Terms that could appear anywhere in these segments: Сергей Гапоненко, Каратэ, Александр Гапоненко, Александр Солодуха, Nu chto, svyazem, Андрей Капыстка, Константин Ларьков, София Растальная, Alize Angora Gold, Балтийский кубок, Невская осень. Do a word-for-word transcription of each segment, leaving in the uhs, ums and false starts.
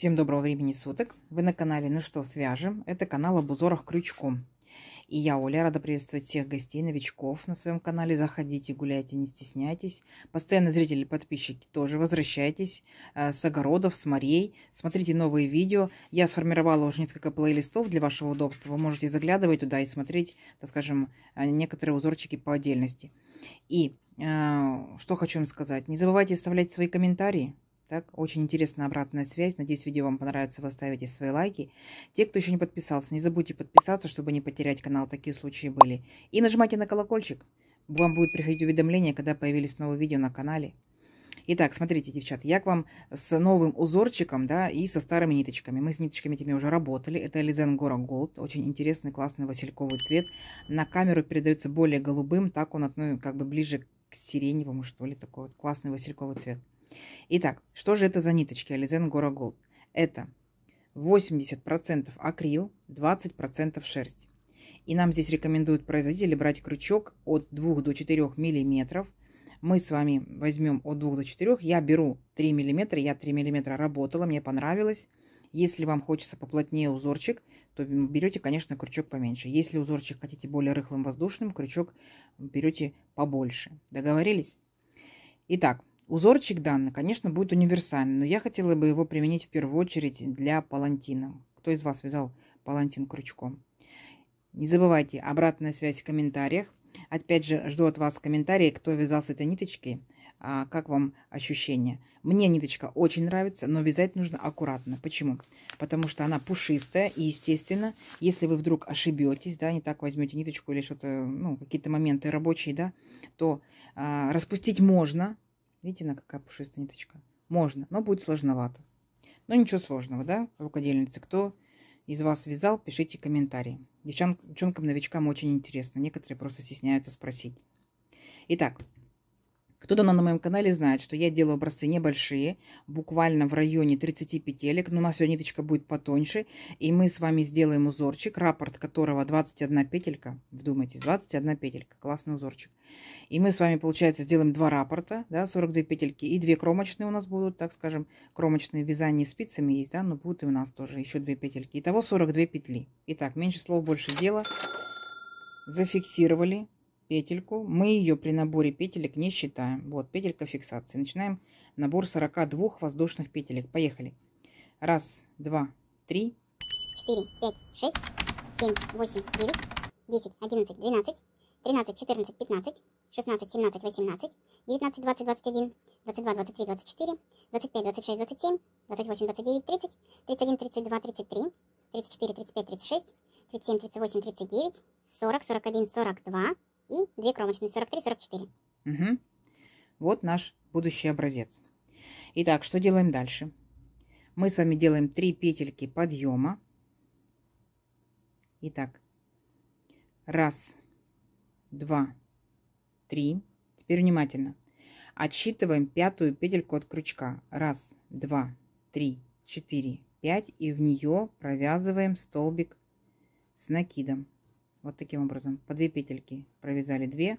Всем доброго времени суток. Вы на канале «Ну что, свяжем». Это канал об узорах крючком. И я, Оля, рада приветствовать всех гостей, новичков на своем канале. Заходите, гуляйте, не стесняйтесь. Постоянные зрители, подписчики тоже возвращайтесь с огородов, с морей. Смотрите новые видео. Я сформировала уже несколько плейлистов для вашего удобства. Вы можете заглядывать туда и смотреть, так скажем, некоторые узорчики по отдельности. И что хочу вам сказать. Не забывайте оставлять свои комментарии. Так, очень интересная обратная связь. Надеюсь, видео вам понравится. Вы ставите свои лайки. Те, кто еще не подписался, не забудьте подписаться, чтобы не потерять канал. Такие случаи были. И нажимайте на колокольчик. Вам будет приходить уведомление, когда появились новые видео на канале. Итак, смотрите, девчат, я к вам с новым узорчиком, да, и со старыми ниточками. Мы с ниточками этими уже работали. Это Alize Angora Gold. Очень интересный, классный васильковый цвет. На камеру передается более голубым. Так он, ну, как бы ближе к сиреневому, что ли, такой вот классный васильковый цвет. Итак, что же это за ниточки Alize Angora Gold? Это восемьдесят процентов акрил, двадцать процентов шерсть. И нам здесь рекомендуют производители брать крючок от двух до четырёх миллиметров. Мы с вами возьмем от двух до четырёх. Я беру три миллиметра, я три миллиметра работала, мне понравилось. Если вам хочется поплотнее узорчик, то берете, конечно, крючок поменьше. Если узорчик хотите более рыхлым, воздушным, крючок берете побольше. Договорились? Итак. Узорчик данный, конечно, будет универсальный, но я хотела бы его применить в первую очередь для палантина. Кто из вас вязал палантин крючком? Не забывайте, обратная связь в комментариях. Опять же, жду от вас комментарии, кто вязал с этой ниточкой, а как вам ощущение. Мне ниточка очень нравится, но вязать нужно аккуратно. Почему? Потому что она пушистая и, естественно, если вы вдруг ошибетесь, да, не так возьмете ниточку или что-то, ну, какие-то моменты рабочие, да, то а, распустить можно. Видите, она какая пушистая ниточка. Можно, но будет сложновато. Но ничего сложного, да, рукодельницы? Кто из вас вязал, пишите комментарии. Девчон, девчонкам-новичкам очень интересно. Некоторые просто стесняются спросить. Итак, кто давно на моем канале знает, что я делаю образцы небольшие, буквально в районе тридцати петелек. Но у нас сегодня ниточка будет потоньше. И мы с вами сделаем узорчик, раппорт которого двадцать одна петелька. Вдумайтесь, двадцать одна петелька. Классный узорчик. И мы с вами, получается, сделаем два раппорта, да, сорок две петельки, и две кромочные у нас будут, так скажем, кромочные вязания спицами есть, да, но будут и у нас тоже еще две петельки. Итого сорок две петли. Итак, меньше слов, больше дела. Зафиксировали петельку. Мы ее при наборе петелек не считаем. Вот, петелька фиксации. Начинаем набор сорока двух воздушных петелек. Поехали. Раз, два, три, четыре, пять, шесть, семь, восемь, девять, десять, одиннадцать, двенадцать. тринадцать, четырнадцать, пятнадцать, шестнадцать, семнадцать, восемнадцать, девятнадцать, двадцать, двадцать один, двадцать два, двадцать три, двадцать четыре, двадцать пять, двадцать шесть, двадцать семь, двадцать восемь, двадцать девять, тридцать, тридцать один, тридцать два, тридцать три, тридцать четыре, тридцать пять, тридцать шесть, тридцать семь, тридцать восемь, тридцать девять, сорок, сорок один, сорок два и две кромочные, сорок три, сорок четыре. Угу. Вот наш будущий образец. Итак, что делаем дальше? Мы с вами делаем три петельки подъема. Итак, раз, два, три. Теперь внимательно. Отсчитываем пятую петельку от крючка. Раз, два, три, четыре, пять. И в нее провязываем столбик с накидом. Вот таким образом. По две петельки провязали. Две,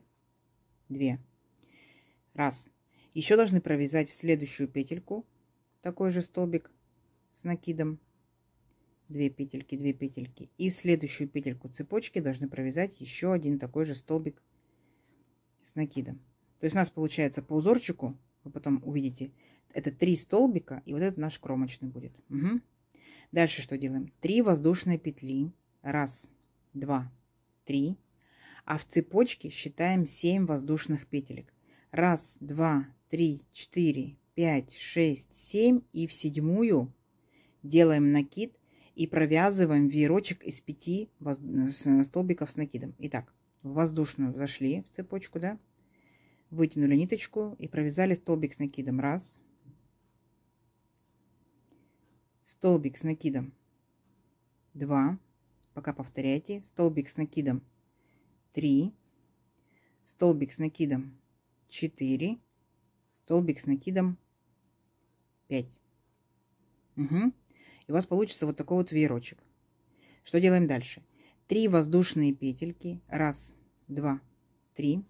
две. Раз. Еще должны провязать в следующую петельку такой же столбик с накидом. две петельки, две петельки, и в следующую петельку цепочки должны провязать еще один такой же столбик с накидом. То есть у нас получается по узорчику, вы потом увидите, это три столбика, и вот этот наш кромочный будет. Угу. Дальше что делаем? три воздушные петли, раз, два, три, а в цепочке считаем семь воздушных петелек. раз, два, три, четыре, пять, шесть, семь, и в седьмую делаем накид и провязываем веерочек из пяти воз... столбиков с накидом. Итак, в воздушную зашли в цепочку, да, вытянули ниточку и провязали столбик с накидом. Раз, столбик с накидом. Два, пока повторяйте. Столбик с накидом. Три, столбик с накидом. Четыре, столбик с накидом. Пять. Угу. И у вас получится вот такой вот веерочек. Что делаем дальше? три воздушные петельки. раз, два, три.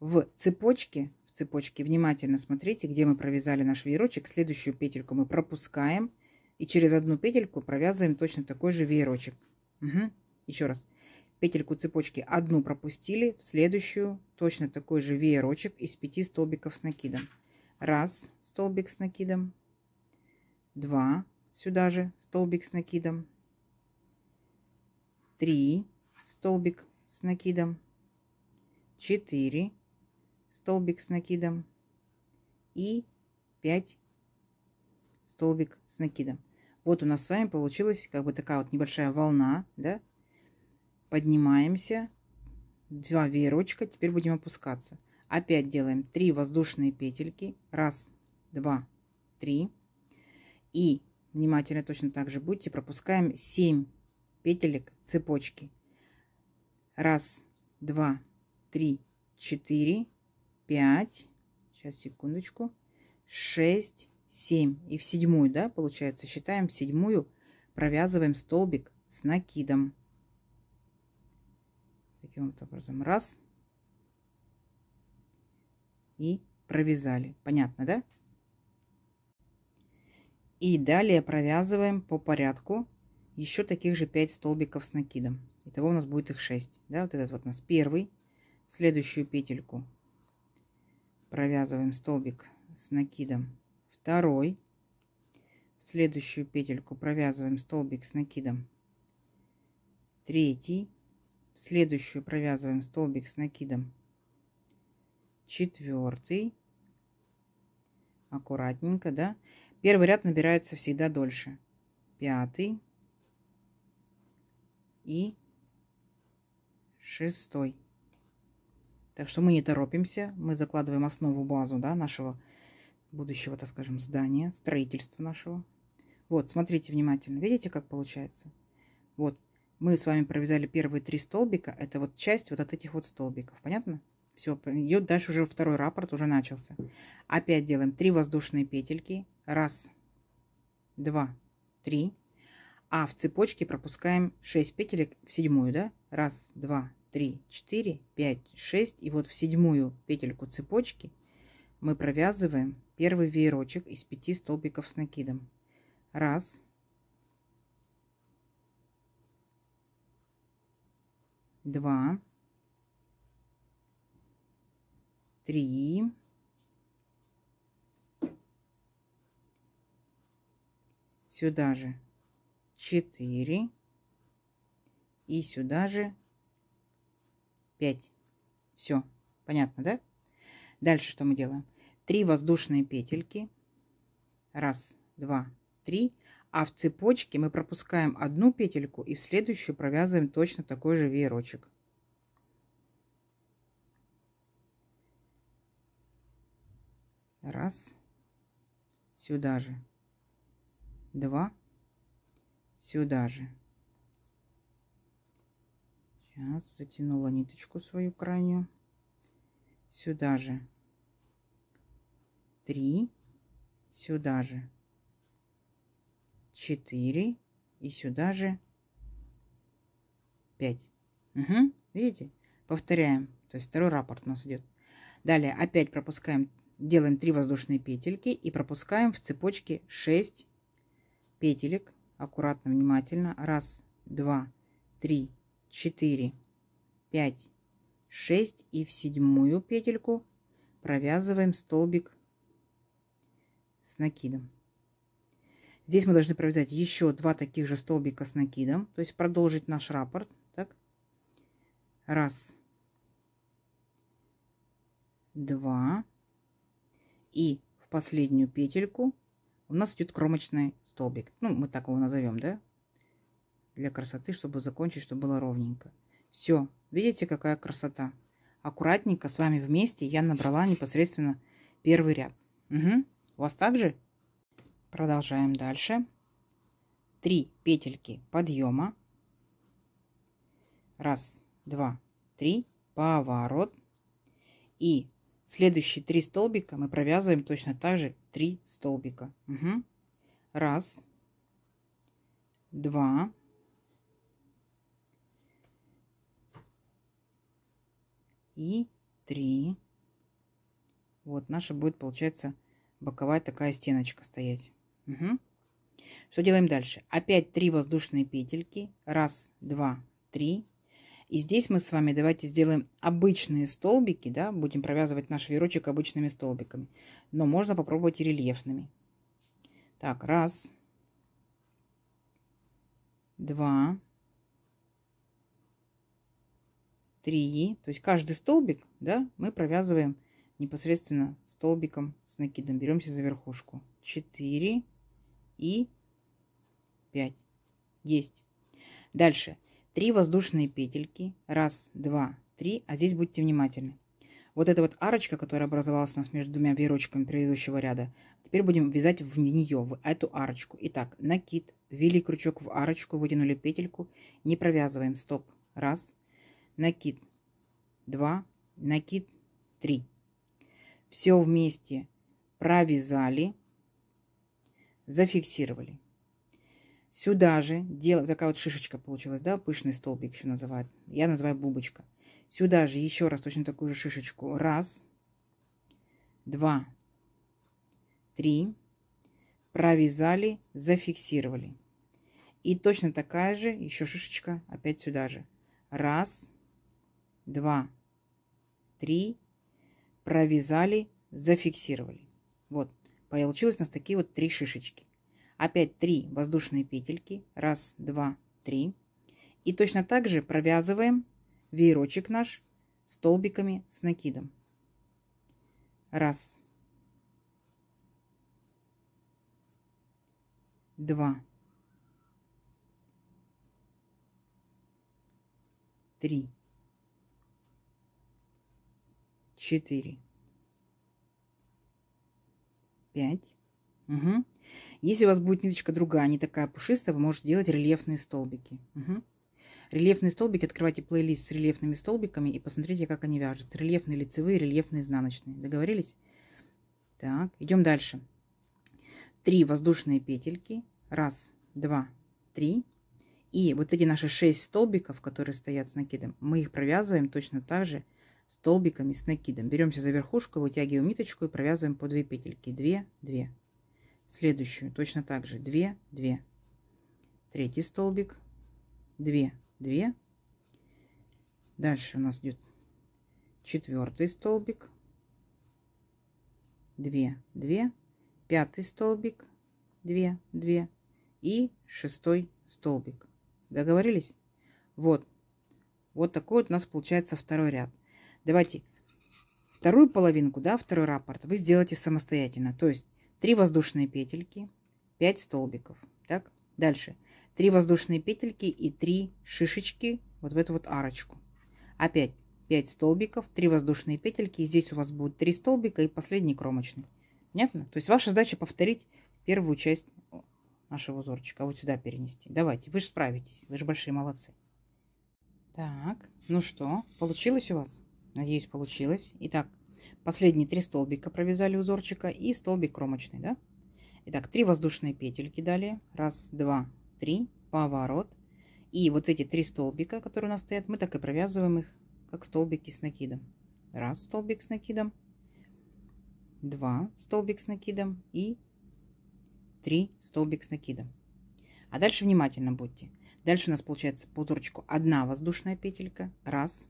В цепочке, в цепочке внимательно смотрите, где мы провязали наш веерочек. Следующую петельку мы пропускаем, и через одну петельку провязываем точно такой же веерочек. Угу. Еще раз. Петельку цепочки одну пропустили, в следующую точно такой же веерочек из пяти столбиков с накидом. Раз столбик с накидом, два сюда же столбик с накидом, три столбик с накидом, четыре столбик с накидом и пять столбик с накидом. Вот у нас с вами получилась как бы такая вот небольшая волна, да? Поднимаемся, два веерочка, теперь будем опускаться. Опять делаем три воздушные петельки, раз, два, три, и внимательно точно так же будьте, пропускаем семь петелек цепочки, раз, два, три, четыре, пять, сейчас секундочку, шесть, семь, и в седьмую, да, получается, считаем седьмую, провязываем столбик с накидом. Таким вот образом, раз и провязали. Понятно, да? И далее провязываем по порядку еще таких же пять столбиков с накидом. Итого у нас будет их шесть. Да? Вот этот вот у нас первый. Следующую петельку провязываем столбик с накидом второй. В следующую петельку провязываем столбик с накидом третий. В следующую провязываем столбик с накидом четвертый. Аккуратненько, да? Первый ряд набирается всегда дольше. Пятый и шестой. Так что мы не торопимся, мы закладываем основу, базу, да, нашего будущего, так скажем, здания, строительства нашего. Вот, смотрите внимательно, видите, как получается? Вот. Мы с вами провязали первые три столбика. Это вот часть вот от этих вот столбиков. Понятно? Все, идет дальше уже второй раппорт, уже начался. Опять делаем три воздушные петельки. Раз, два, три. А в цепочке пропускаем шесть петелек в седьмую, да? Раз, два, три, четыре, пять, шесть. И вот в седьмую петельку цепочки мы провязываем первый веерочек из пяти столбиков с накидом. Раз, два, три, сюда же четыре и сюда же пять. Все, понятно, да? Дальше что мы делаем? Три воздушные петельки. Раз, два, три. А в цепочке мы пропускаем одну петельку и в следующую провязываем точно такой же веерочек. Раз. Сюда же. Два. Сюда же. Сейчас затянула ниточку свою крайнюю. Сюда же. Три. Сюда же. четыре и сюда же пять. Угу. Видите? Повторяем. То есть второй раппорт у нас идет. Далее опять пропускаем, делаем три воздушные петельки и пропускаем в цепочке шесть петелек. Аккуратно, внимательно. раз, два, три, четыре, пять, шесть. И в седьмую петельку провязываем столбик с накидом. Здесь мы должны провязать еще два таких же столбика с накидом, то есть продолжить наш раппорт. Так. Раз, два. И в последнюю петельку у нас идет кромочный столбик. Ну, мы так его назовем, да? Для красоты, чтобы закончить, чтобы было ровненько. Все. Видите, какая красота? Аккуратненько с вами вместе я набрала непосредственно первый ряд. Угу. У вас также? Продолжаем дальше. три петельки подъема. раз, два, три. Поворот. И следующие три столбика мы провязываем точно так же три столбика. Угу. раз, два, и три. Вот наша будет, получается, боковая такая стеночка стоять. Угу. Что делаем дальше? Опять три воздушные петельки. Раз, два, три. И здесь мы с вами давайте сделаем обычные столбики, да, будем провязывать наш веерочек обычными столбиками. Но можно попробовать и рельефными. Так, раз, два, три. То есть каждый столбик, да, мы провязываем непосредственно столбиком с накидом. Беремся за верхушку. четыре. И пять. Есть. Дальше три воздушные петельки. Раз, два, три. А здесь будьте внимательны. Вот эта вот арочка, которая образовалась у нас между двумя веерочками предыдущего ряда, теперь будем вязать в нее, в эту арочку. Итак, накид, ввели крючок в арочку, вытянули петельку, не провязываем. Стоп. Раз. Накид. Два. Накид. Три. Все вместе провязали. Зафиксировали. Сюда же делаем, такая вот шишечка получилась, да, пышный столбик еще называют, я называю бубочка. Сюда же еще раз точно такую же шишечку. Раз, два, три. Провязали, зафиксировали. И точно такая же еще шишечка опять сюда же. Раз, два, три. Провязали, зафиксировали. Вот. Получилось у нас такие вот три шишечки. Опять три воздушные петельки. Раз, два, три. И точно так же провязываем веерочек наш столбиками с накидом. Раз. Два. Три. Четыре. пять. Угу. Если у вас будет ниточка другая, не такая пушистая, вы можете делать рельефные столбики. Угу. Рельефные столбики, открывайте плейлист с рельефными столбиками и посмотрите, как они вяжут. Рельефные лицевые, рельефные изнаночные. Договорились? Так, идем дальше. три воздушные петельки. раз, два, три. И вот эти наши шесть столбиков, которые стоят с накидом, мы их провязываем точно так же столбиками с накидом. Беремся за верхушку, вытягиваем ниточку и провязываем по две петельки. две, две. Следующую точно так же. две, две. Третий столбик. две, две. Дальше у нас идет четвертый столбик. две, две. Пятый столбик. две, две. И шестой столбик. Договорились? Вот. Вот такой вот у нас получается второй ряд. Давайте вторую половинку, да, второй раппорт вы сделаете самостоятельно. То есть три воздушные петельки, пять столбиков. Так, дальше три воздушные петельки и три шишечки вот в эту вот арочку. Опять пять столбиков, три воздушные петельки. И здесь у вас будет три столбика и последний кромочный. Понятно? То есть ваша задача повторить первую часть нашего узорчика. Вот сюда перенести. Давайте, вы же справитесь. Вы же большие молодцы. Так, ну что, получилось у вас? Надеюсь, получилось. Итак, последние три столбика провязали узорчика и столбик кромочный, да? Итак, три воздушные петельки далее. Раз, два, три. Поворот. И вот эти три столбика, которые у нас стоят, мы так и провязываем их, как столбики с накидом. Раз, столбик с накидом. Два, столбик с накидом. И три, столбик с накидом. А дальше внимательно будьте. Дальше у нас получается по узорчику одна воздушная петелька. Раз.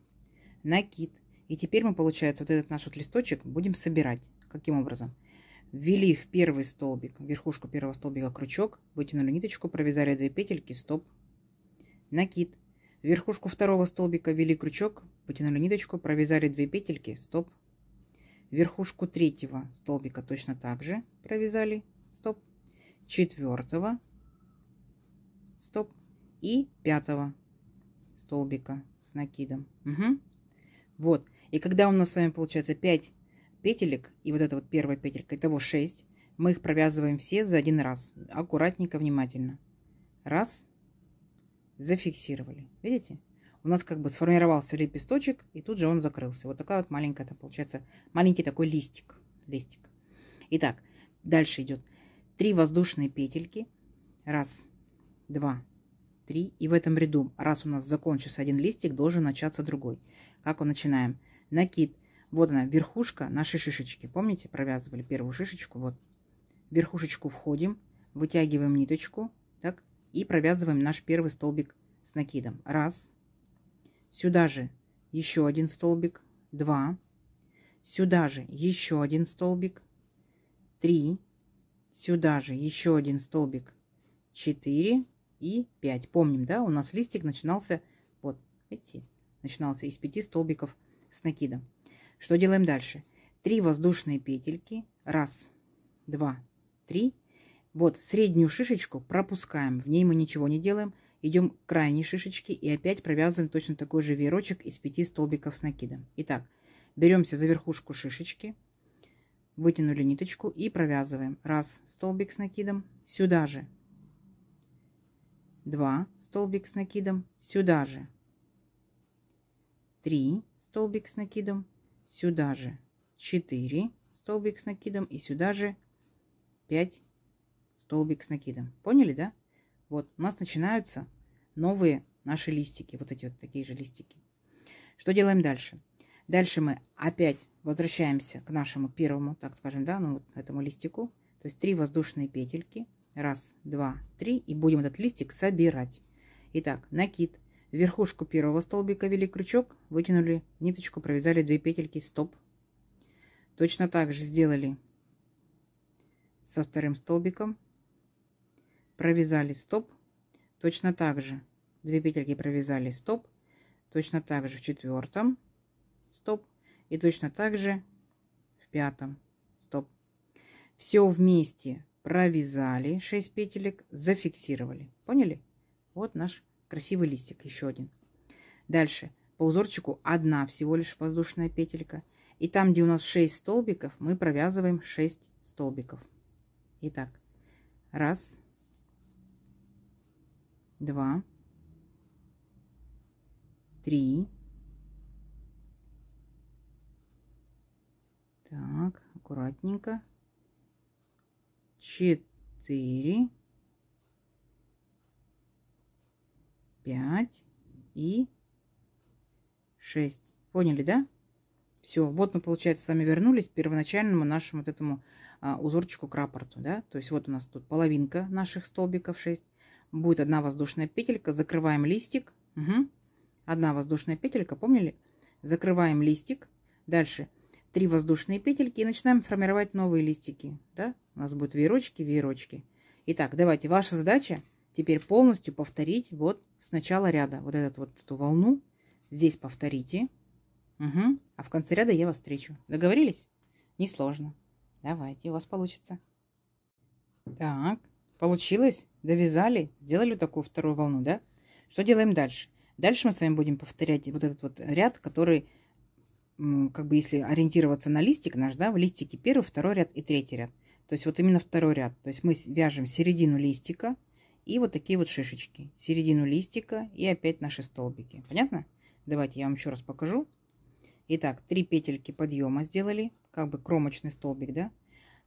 Накид. И теперь мы, получается, вот этот наш вот листочек будем собирать. Каким образом? Ввели в первый столбик, в верхушку первого столбика крючок, вытянули ниточку, провязали две петельки, стоп, накид. В верхушку второго столбика ввели крючок, вытянули ниточку, провязали две петельки, стоп. В верхушку третьего столбика точно так же провязали, стоп. Четвертого, стоп. И пятого столбика с накидом. Угу. Вот. И когда у нас с вами получается пять петелек, и вот эта вот первая петелька, итого шесть, мы их провязываем все за один раз. Аккуратненько, внимательно. Раз. Зафиксировали. Видите? У нас как бы сформировался лепесточек, и тут же он закрылся. Вот такая вот маленькая, это получается, маленький такой листик. Листик. Итак, дальше идет три воздушные петельки. Раз, два, три. И в этом ряду, раз у нас закончился один листик, должен начаться другой. Как мы начинаем? Накид. Вот она, верхушка нашей шишечки. Помните, провязывали первую шишечку? Вот. В верхушечку входим, вытягиваем ниточку, так, и провязываем наш первый столбик с накидом. Раз. Сюда же еще один столбик. Два. Сюда же еще один столбик. Три. Сюда же еще один столбик. Четыре и пять. Помним, да, у нас листик начинался, вот, эти, начинался из пяти столбиков с накидом. Что делаем дальше? Три воздушные петельки. Раз, два, три. Вот среднюю шишечку пропускаем. В ней мы ничего не делаем. Идем к крайней шишечке и опять провязываем точно такой же веерочек из пяти столбиков с накидом. Итак, беремся за верхушку шишечки, вытянули ниточку и провязываем. Раз столбик с накидом, сюда же. Два столбик с накидом, сюда же. Три столбик с накидом, сюда же. Четыре столбик с накидом и сюда же пять столбик с накидом. Поняли, да? Вот у нас начинаются новые наши листики. Вот эти вот такие же листики. Что делаем дальше? Дальше мы опять возвращаемся к нашему первому, так скажем, да, ну вот этому листику. То есть три воздушные петельки. Раз, два, три. И будем этот листик собирать. Итак, накид. В верхушку первого столбика вели крючок, вытянули ниточку, провязали две петельки. Стоп. Точно так же сделали со вторым столбиком. Провязали стоп, точно так же две петельки провязали стоп, точно так же в четвертом стоп и точно так же в пятом стоп. Все вместе провязали шесть петелек, зафиксировали. Поняли? Вот наш красивый листик, еще один. Дальше по узорчику одна всего лишь воздушная петелька, и там, где у нас шесть столбиков, мы провязываем шесть столбиков. Итак, раз, два, три. Так, аккуратненько. Четыре, пять и шесть. Поняли, да? Все, вот мы, получается, с вами вернулись к первоначальному нашему вот этому а, узорчику к рапорту, да? То есть вот у нас тут половинка наших столбиков шесть. Будет одна воздушная петелька, закрываем листик. Угу. Одна воздушная петелька, помнили? Закрываем листик. Дальше три воздушные петельки и начинаем формировать новые листики. Да? У нас будут веерочки, веерочки. Итак, давайте, ваша задача теперь полностью повторить вот с начала ряда. Вот, этот, вот эту волну здесь повторите. Угу. А в конце ряда я вас встречу. Договорились? Несложно. Давайте, у вас получится. Так. Получилось, довязали, сделали такую вторую волну, да? Что делаем дальше? Дальше мы с вами будем повторять вот этот вот ряд, который, как бы, если ориентироваться на листик наш, да, в листике первый, второй ряд и третий ряд. То есть вот именно второй ряд. То есть мы вяжем середину листика и вот такие вот шишечки. Середину листика и опять наши столбики. Понятно? Давайте я вам еще раз покажу. Итак, три петельки подъема сделали, как бы кромочный столбик, да?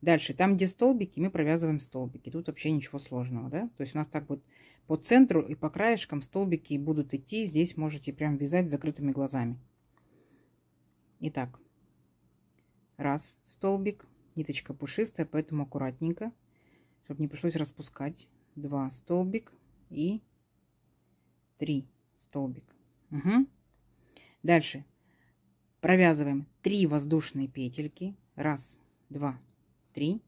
Дальше, там, где столбики, мы провязываем столбики. Тут вообще ничего сложного, да? То есть у нас так вот по центру и по краешкам столбики будут идти. Здесь можете прям вязать с закрытыми глазами. Итак, раз столбик. Ниточка пушистая, поэтому аккуратненько, чтобы не пришлось распускать. Два столбик и три столбик. Угу. Дальше провязываем три воздушные петельки. Раз, два, три.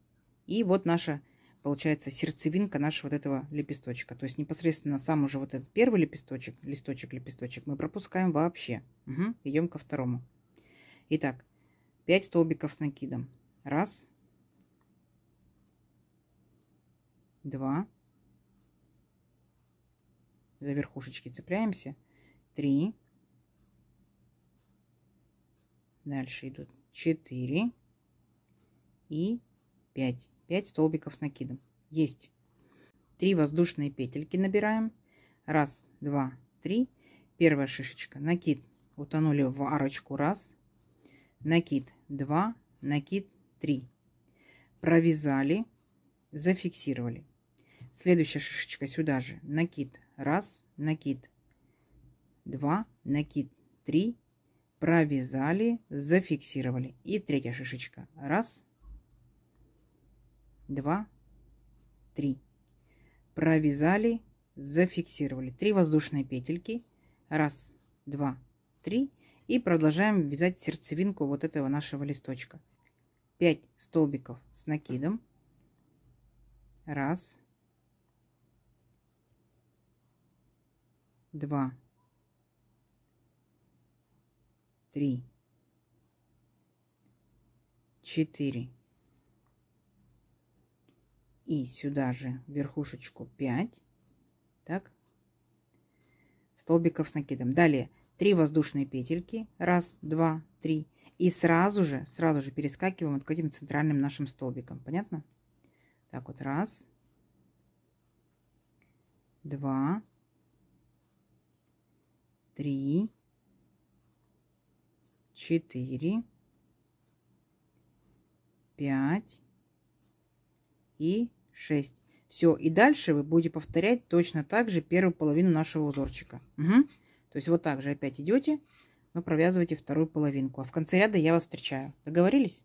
И вот наша, получается, сердцевинка нашего вот этого лепесточка. То есть непосредственно сам уже вот этот первый лепесточек, листочек, лепесточек мы пропускаем вообще. Угу. Идем ко второму. Итак, пять столбиков с накидом. Раз, два, за верхушечки цепляемся, три, дальше идут четыре и пять. пять столбиков с накидом. Есть. три воздушные петельки набираем. раз, два, три. Первая шишечка. Накид. Утонули в арочку. раз. Накид. два. Накид. три. Провязали. Зафиксировали. Следующая шишечка сюда же. Накид. один. Накид. два. Накид. три. Провязали. Зафиксировали. И третья шишечка. раз. два, три. провязали, зафиксировали три воздушные петельки, раз, два, три, и продолжаем вязать сердцевинку вот этого нашего листочка. пять столбиков с накидом, раз, два, три, четыре, и сюда же верхушечку пять, так, столбиков с накидом. Далее три воздушные петельки, раз, два, три, и сразу же сразу же перескакиваем вот к этим центральным нашим столбикам, понятно? Так вот, раз, два, три, четыре, пять и шесть. Все, и дальше вы будете повторять точно так же первую половину нашего узорчика. Угу. То есть вот так же опять идете, но провязываете вторую половинку. А в конце ряда я вас встречаю. Договорились?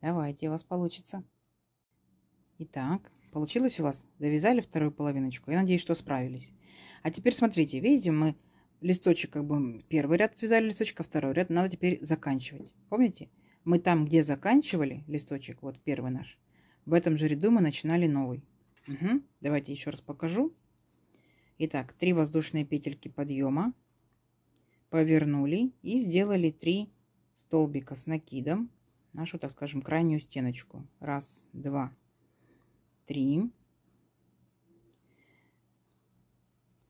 Давайте, у вас получится. Итак, получилось у вас? Довязали вторую половиночку. Я надеюсь, что справились. А теперь смотрите, видите, мы листочек, как бы первый ряд связали листочка, второй ряд надо теперь заканчивать. Помните? Мы там, где заканчивали листочек, вот первый наш, в этом же ряду мы начинали новый. Угу. Давайте еще раз покажу. Итак, три воздушные петельки подъема, повернули и сделали три столбика с накидом, нашу, так скажем, крайнюю стеночку. Раз, два, три.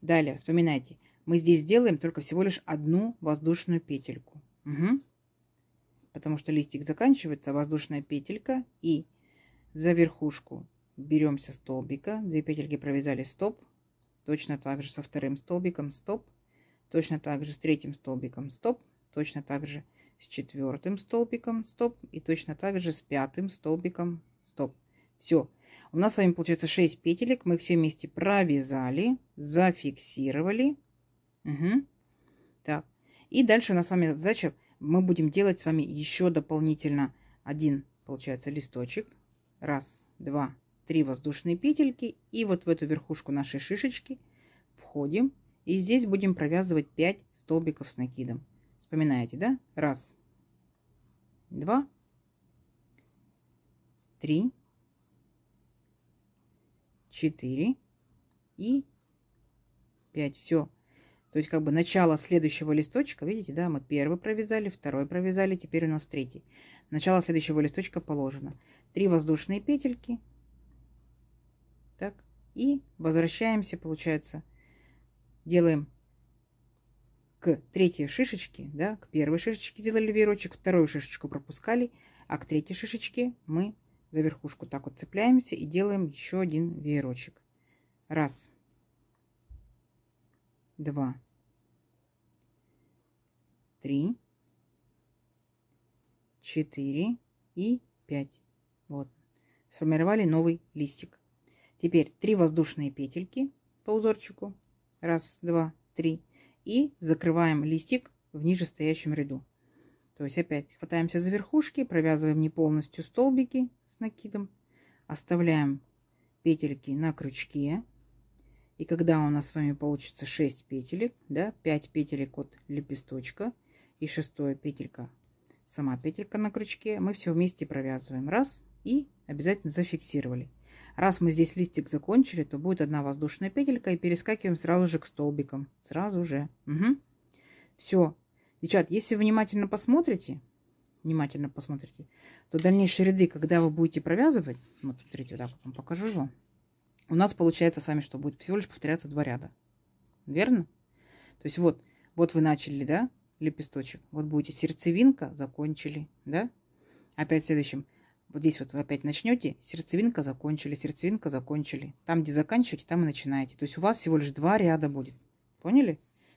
Далее, вспоминайте, мы здесь делаем только всего лишь одну воздушную петельку. Угу. Потому что листик заканчивается, воздушная петелька, и за верхушку беремся столбика, две петельки провязали, стоп, точно так же со вторым столбиком, стоп, точно так же с третьим столбиком, стоп, точно так же с четвертым столбиком, стоп, и точно так же с пятым столбиком, стоп. Все, у нас с вами получается шесть петелек, мы все вместе провязали, зафиксировали. Угу. Так, и дальше у нас с вами задача, мы будем делать с вами еще дополнительно один, получается, листочек. Раз, два, три воздушные петельки. И вот в эту верхушку нашей шишечки входим. И здесь будем провязывать пять столбиков с накидом. Вспоминаете, да? Раз, два, три, четыре и пять. Все. То есть как бы начало следующего листочка, видите, да, мы первый провязали, второй провязали, теперь у нас третий. Начало следующего листочка положено. три воздушные петельки. Так, и возвращаемся, получается, делаем к третьей шишечке, да, к первой шишечке делали веерочек, вторую шишечку пропускали, а к третьей шишечке мы за верхушку так вот цепляемся и делаем еще один веерочек. Раз, два, три, четыре и пять. Вот. Сформировали новый листик. Теперь три воздушные петельки по узорчику. Раз, два, три. И закрываем листик в нижестоящем ряду. То есть опять хватаемся за верхушки, провязываем не полностью столбики с накидом. Оставляем петельки на крючке. И когда у нас с вами получится шесть петелек, да, пять петелек от лепесточка и шестая петелька, сама петелька на крючке, мы все вместе провязываем. Раз, и обязательно зафиксировали. Раз мы здесь листик закончили, то будет одна воздушная петелька, и перескакиваем сразу же к столбикам. Сразу же. Угу. Все. Девчат, если внимательно посмотрите, внимательно посмотрите, то дальнейшие ряды, когда вы будете провязывать, вот, смотрите, вот так вот вам покажу его. У нас получается с вами, что будет всего лишь повторяться два ряда. Верно? То есть вот, вот вы начали, да, лепесточек. Вот будете сердцевинка, закончили, да? Опять в следующем. Вот здесь вот вы опять начнете. Сердцевинка, закончили, сердцевинка, закончили. Там, где заканчиваете, там и начинаете. То есть у вас всего лишь два ряда будет. Поняли?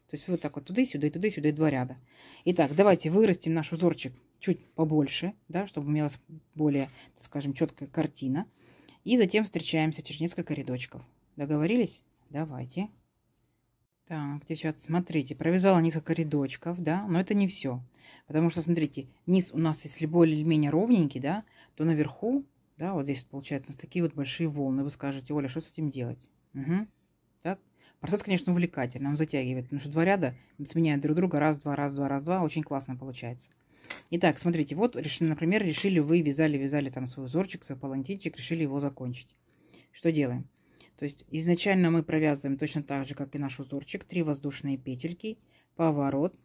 То есть вот так вот туда и сюда, и туда и сюда, и два ряда. Итак, давайте вырастим наш узорчик чуть побольше, да, чтобы имелась более, так скажем, четкая картина. И затем встречаемся через несколько рядочков. Договорились? Давайте. Так, девчат, смотрите, провязала несколько рядочков, да, но это не все. Потому что, смотрите, низ у нас, если более или менее ровненький, да, то наверху, да, вот здесь получается у нас такие вот большие волны. Вы скажете: Оля, что с этим делать? Угу. Так. Процесс, конечно, увлекательный, он затягивает, потому что два ряда сменяют друг друга раз-два, раз-два, раз-два, очень классно получается. Итак, смотрите, вот, решили, например, решили вы, вязали, вязали там свой узорчик, свой палантинчик, решили его закончить. Что делаем? То есть изначально мы провязываем точно так же, как и наш узорчик, три воздушные петельки, поворот.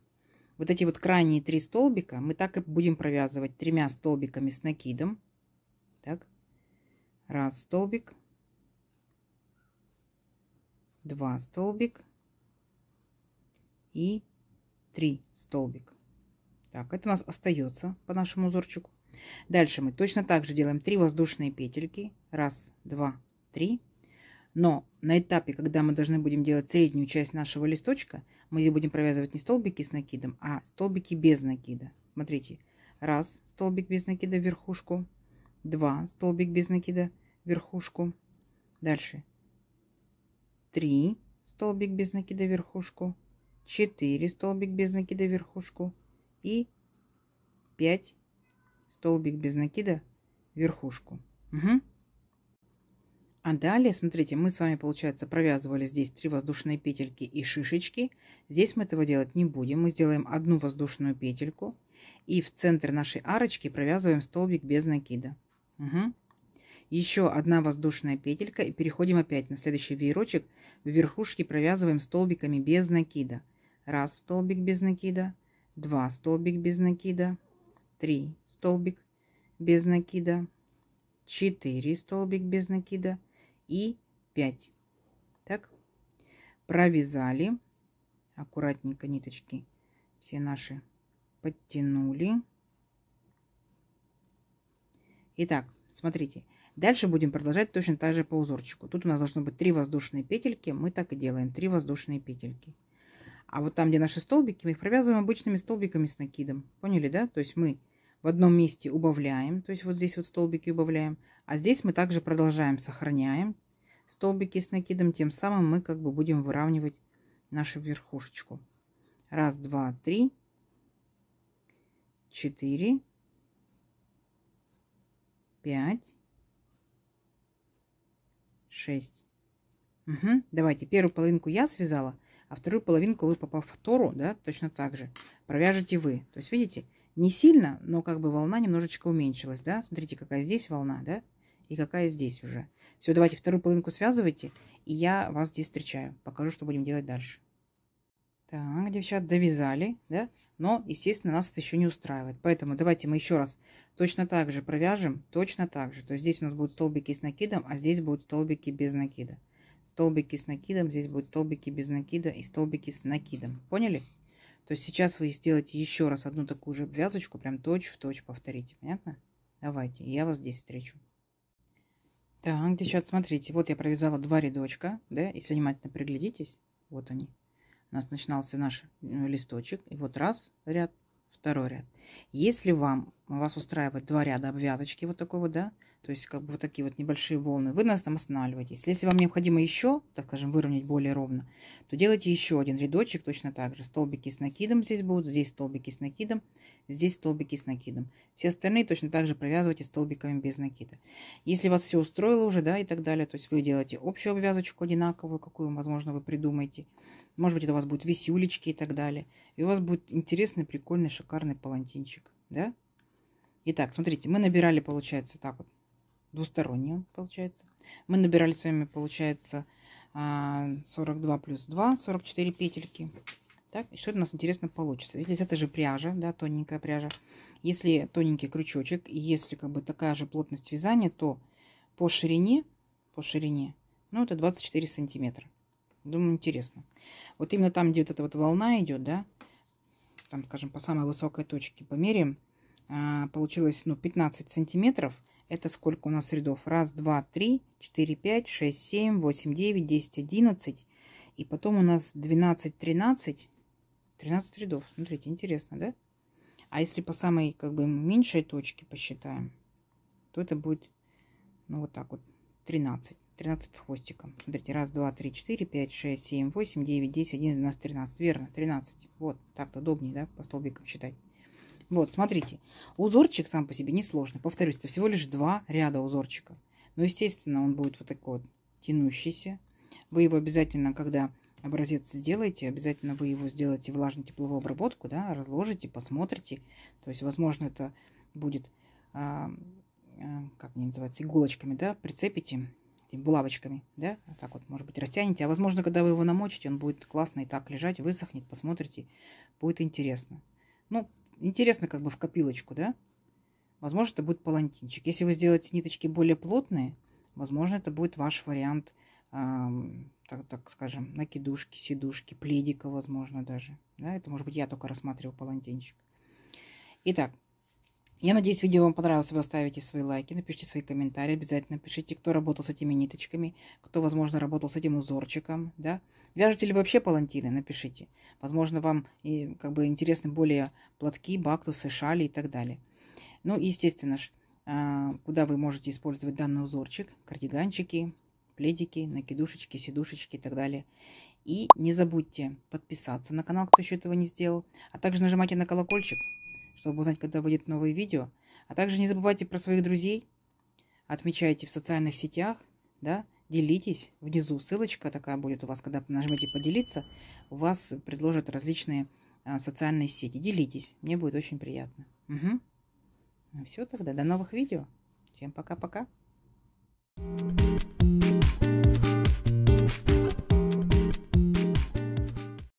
Вот эти вот крайние три столбика мы так и будем провязывать тремя столбиками с накидом. Так, раз столбик, два столбик и три столбик. Так, это у нас остается по нашему узорчику. Дальше мы точно так же делаем три воздушные петельки. Раз, два, три. Но на этапе, когда мы должны будем делать среднюю часть нашего листочка, мы здесь будем провязывать не столбики с накидом, а столбики без накида. Смотрите. Раз столбик без накида в верхушку. Два столбик без накида в верхушку. Дальше. Три столбик без накида в верхушку. Четыре столбик без накида в верхушку. И пять столбик без накида верхушку. Угу. А далее, смотрите, мы с вами, получается, провязывали здесь три воздушные петельки и шишечки. Здесь мы этого делать не будем. Мы сделаем одну воздушную петельку. И в центр нашей арочки провязываем столбик без накида. Угу. Еще одна воздушная петелька. И переходим опять на следующий веерочек. В верхушке провязываем столбиками без накида. Раз столбик без накида. два столбик без накида, три столбик без накида, четыре столбик без накида и пять. Так, провязали, аккуратненько ниточки все наши подтянули. Итак, смотрите, дальше будем продолжать точно так же по узорчику. Тут у нас должно быть три воздушные петельки, мы так и делаем, три воздушные петельки. А вот там, где наши столбики, мы их провязываем обычными столбиками с накидом. Поняли, да? То есть мы в одном месте убавляем, то есть вот здесь вот столбики убавляем, а здесь мы также продолжаем, сохраняем столбики с накидом, тем самым мы как бы будем выравнивать нашу верхушечку. Раз, два, три, четыре, пять, шесть. Угу. Давайте, первую половинку я связала. А вторую половинку вы, по повтору, да, точно так же провяжете вы. То есть, видите, не сильно, но как бы волна немножечко уменьшилась, да. Смотрите, какая здесь волна, да, и какая здесь уже. Все, давайте вторую половинку связывайте, и я вас здесь встречаю. Покажу, что будем делать дальше. Так, девчат, довязали, да, но, естественно, нас это еще не устраивает. Поэтому давайте мы еще раз точно так же провяжем, точно так же. То есть здесь у нас будут столбики с накидом, а здесь будут столбики без накида. Столбики с накидом, здесь будут столбики без накида и столбики с накидом. Поняли? То есть сейчас вы сделаете еще раз одну такую же обвязочку, прям точь в точь повторите. Понятно? Давайте, я вас здесь встречу. Так, сейчас смотрите, вот я провязала два рядочка, да, если внимательно приглядитесь, вот они. У нас начинался наш листочек, и вот раз ряд, второй ряд. Если вам, вас устраивает два ряда обвязочки вот такого, да, то есть как бы вот такие вот небольшие волны, вы нас там останавливаетесь. Если вам необходимо еще, так скажем, выровнять более ровно, то делайте еще один рядочек точно так же. Столбики с накидом здесь будут, здесь столбики с накидом, здесь столбики с накидом. Все остальные точно так же провязывайте столбиками без накида. Если вас все устроило уже, да, и так далее, то есть вы делаете общую обвязочку одинаковую, какую, возможно, вы придумаете. Может быть, это у вас будут висюлечки и так далее. И у вас будет интересный, прикольный, шикарный палантинчик, да? Итак, смотрите, мы набирали, получается, так вот. Двустороннюю, получается. Мы набирали с вами, получается, сорок два плюс два, сорок четыре петельки. Так, и что у нас интересно получится? Здесь это же пряжа, да, тоненькая пряжа. Если тоненький крючочек, и если как бы такая же плотность вязания, то по ширине, по ширине, ну, это двадцать четыре сантиметра. Думаю, интересно. Вот именно там, где вот эта вот волна идет, да, там, скажем, по самой высокой точке померяем, получилось, ну, пятнадцать сантиметров. Это сколько у нас рядов? раз, два, три, четыре, пять, шесть, семь, восемь, девять, десять, одиннадцать. И потом у нас двенадцать, тринадцать. тринадцать рядов. Смотрите, интересно, да? А если по самой, как бы, меньшей точке посчитаем, то это будет, ну, вот так вот, тринадцать. тринадцать с хвостиком. Смотрите, раз, два, три, четыре, пять, шесть, семь, восемь, девять, десять, одиннадцать, двенадцать, тринадцать. Верно, тринадцать. Вот, так-то удобнее, да, по столбикам считать. Вот, смотрите, узорчик сам по себе несложный. Повторюсь, это всего лишь два ряда узорчика. Но, естественно, он будет вот такой вот тянущийся. Вы его обязательно, когда образец сделаете, обязательно вы его сделаете влажно-тепловую обработку, да, разложите, посмотрите. То есть, возможно, это будет, а, а, как они называются, иголочками, да, прицепите, булавочками, да, вот так вот, может быть, растянете. А возможно, когда вы его намочите, он будет классно и так лежать, высохнет, посмотрите, будет интересно. Ну, интересно как бы в копилочку, да. Возможно, это будет палантинчик. Если вы сделаете ниточки более плотные, возможно, это будет ваш вариант, э, так, так скажем, накидушки, сидушки, пледика, возможно, даже. Да, это, может быть, я только рассматриваю палантинчик. Итак, я надеюсь, видео вам понравилось. Вы оставите свои лайки, напишите свои комментарии. Обязательно пишите, кто работал с этими ниточками, кто, возможно, работал с этим узорчиком. Да? Вяжете ли вообще палантины? Напишите. Возможно, вам и, как бы, интересны более платки, бактусы, шали и так далее. Ну, естественно же, куда вы можете использовать данный узорчик. Кардиганчики, пледики, накидушечки, сидушечки и так далее. И не забудьте подписаться на канал, кто еще этого не сделал. А также нажимайте на колокольчик, чтобы узнать, когда выйдет новое видео. А также не забывайте про своих друзей. Отмечайте в социальных сетях, да, делитесь. Внизу ссылочка такая будет у вас, когда нажмете «Поделиться», у вас предложат различные а, социальные сети. Делитесь, мне будет очень приятно. Угу. Ну все тогда, до новых видео. Всем пока-пока.